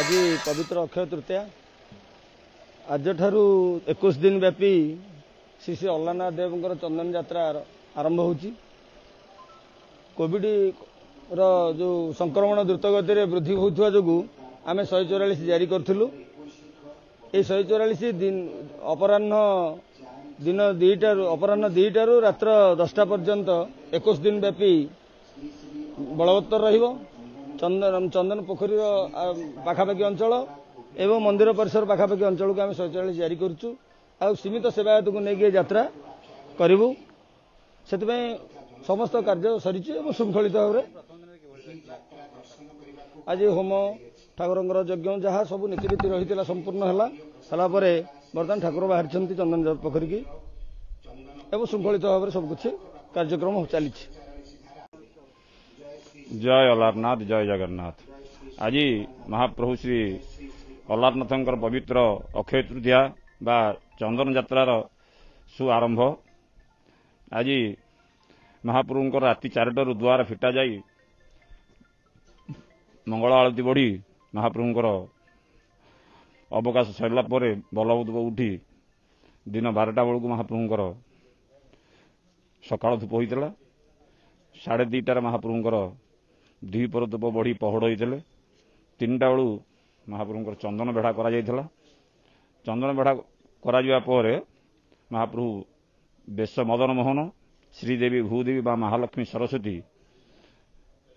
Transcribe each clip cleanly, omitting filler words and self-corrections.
आज पवित्र अक्षय तृतीया आज ठारू 21 दिन व्यापी श्री श्री अल्लारनाथ देवंकर चंदन यात्रा आरंभ होची। कोविड रो जो संक्रमण द्रुत गति में वृद्धि होता जो आम 144 जारी करूँ। ये 144 दिन अपराह 2 रात्र 10टा पर्यंत 21 दिन व्यापी बलवत्तर रहिबो। चंदन पोखरी पाखापाखी अंचल एवं मंदिर परिसर पाखापाखी अंचल को आम 144 जारी करूँ। सीमित सेवायत को लेकिन यात्रा करूँ। से समस्त कार्य सरी श्रृंखलित भाव में आज होम ठाकुर यज्ञ जहाँ सब नीतिरीति रही संपूर्ण है। बर्तमान ठाकुर बाहर चंदन पोखरी की एवं श्रृंखलित भाव में सबकिछ कार्यक्रम चली। जय अल्लारनाथ, जय जगन्नाथ। आज महाप्रभु श्री अल्लारनाथ पवित्र अक्षय तृतीया बा चंदन यात्रार शुभारंभ। आज महाप्रभु राति 4टारू द्वार फिटा जा मंगल आलती बढ़ी महाप्रभुंर अवकाश सरला बलभद उठी दिन 12टा बेलू महाप्रभुंर सकाल धूप होता। 2:30 महाप्रभुंर द्विपर धूप बढ़ी पहड़ होते। 3टा बेलू महाप्रभुंर चंदन बेढ़ा कर चंदन बेढ़ा कर महाप्रभु बेश मदन मोहन श्रीदेवी भूदेवी बा महालक्ष्मी सरस्वती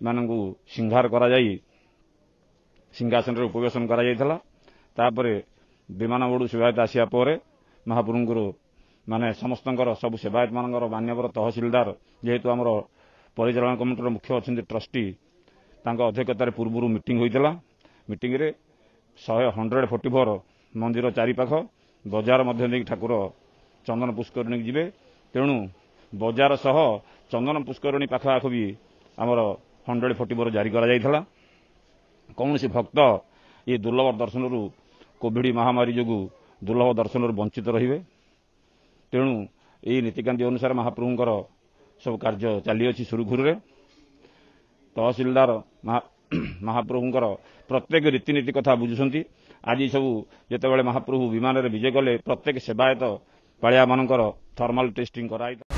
मानू सिंगार कर सिंहासन उपवेशन कर विमान बड़ू सेवायत आसापर महाप्रभु माने समस्त सबू सेवायत मानकर मान्यवर तहसिलदार जेहेतु आमर परिचालना कमिटर मुख्य अच्छा ट्रस्टी अध्यक्षतार पूर्व मीटिंग होता। मीटिंग 144 मंदिर चारिपाख बजार मध्य ठाकुर चंदन पुष्करणी जीवे। तेणु बजार सह चंदन पुष्करणी पाखापाखि भी आमर 144 जारी कर कौन से भक्त ये दुर्लभ दर्शन कोविड महामारी जो दुर्लभ दर्शन वंचित रहे। तेणु ये नीतिकांति अनुसार महाप्रभुंर सब कार्य चली सुरुखुरु। तहसिलदार महाप्रभुंर प्रत्येक रीतिनीति कथा बुझुंट। आज सबू जिते महाप्रभु विमान रे विजय कले प्रत्येक सेवायत पाड़िया मानकर थर्मल टेस्टिंग कराई।